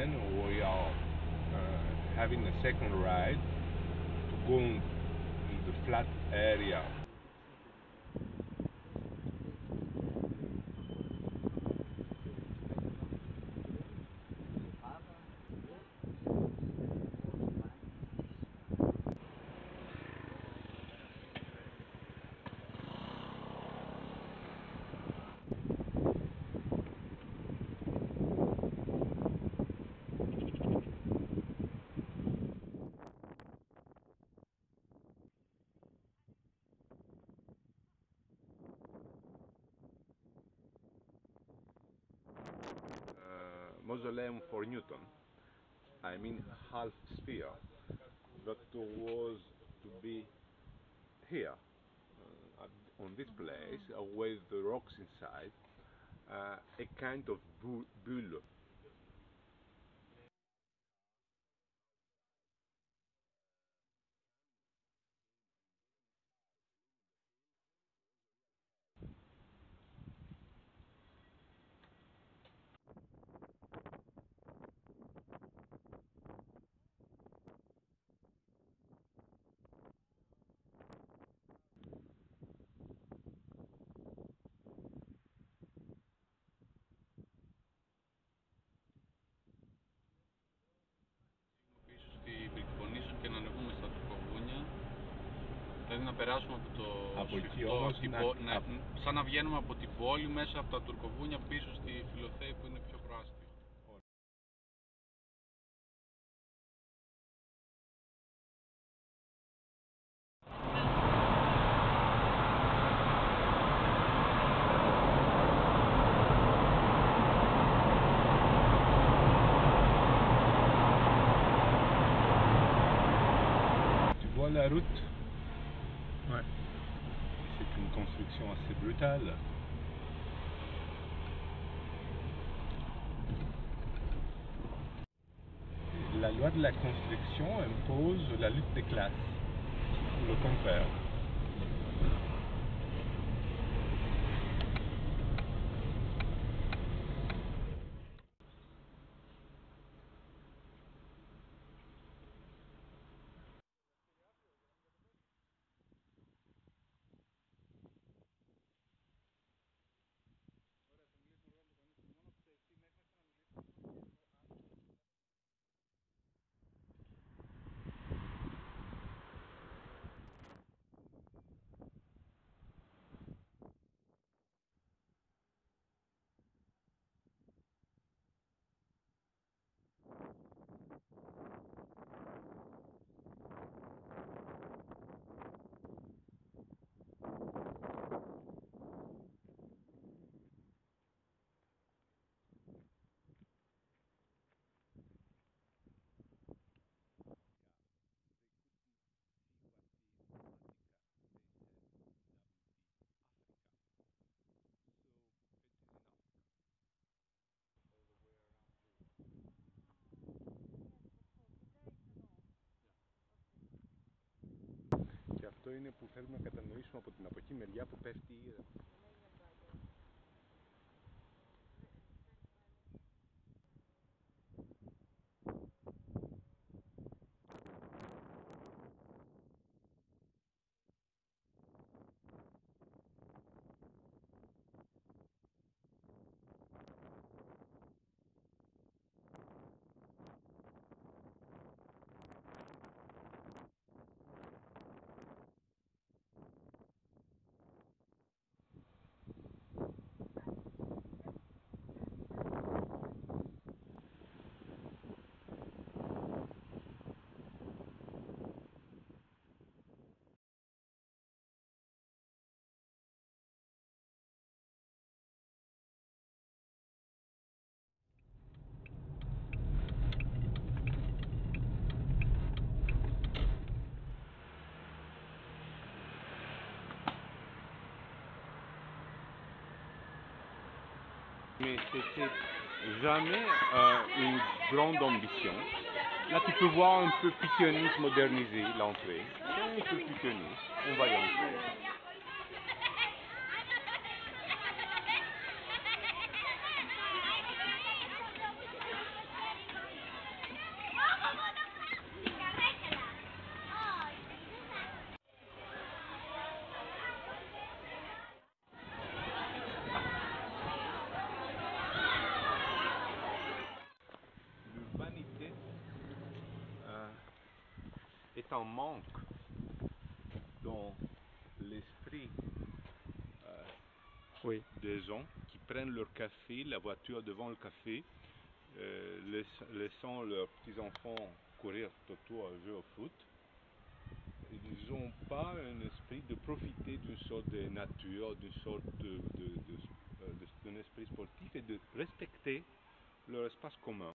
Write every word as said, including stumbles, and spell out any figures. plan. We are uh, having a second ride to go in the flat area. Mausoleum for Newton, I mean half sphere, that was to be here, uh, at, on this place, uh, with the rocks inside, uh, a kind of bull. Δηλαδή να περάσουμε από το Σφιχτό, να... να... σαν να βγαίνουμε από την πόλη μέσα από τα Τουρκοβούνια πίσω στη Φιλοθέη που είναι πιο προάστιχη. Tu vois la route? Ouais. C'est une construction assez brutale. La loi de la construction impose la lutte des classes, le contraire. Αυτό είναι που θέλουμε να κατανοήσουμε από την αποχή μεριά που πέφτει η ήρα. Mais c'était jamais euh, une grande ambition. Là, tu peux voir un peu piquioniste modernisé l'entrée. Un peu piquioniste, on va y entrer. est en manque dans l'esprit euh, oui. des gens qui prennent leur café, la voiture devant le café, euh, laissant, laissant leurs petits-enfants courir autour à jouer au foot. Ils n'ont pas un esprit de profiter d'une sorte de nature, d'une sorte de, de, de, de, d'un esprit sportif et de respecter leur espace commun.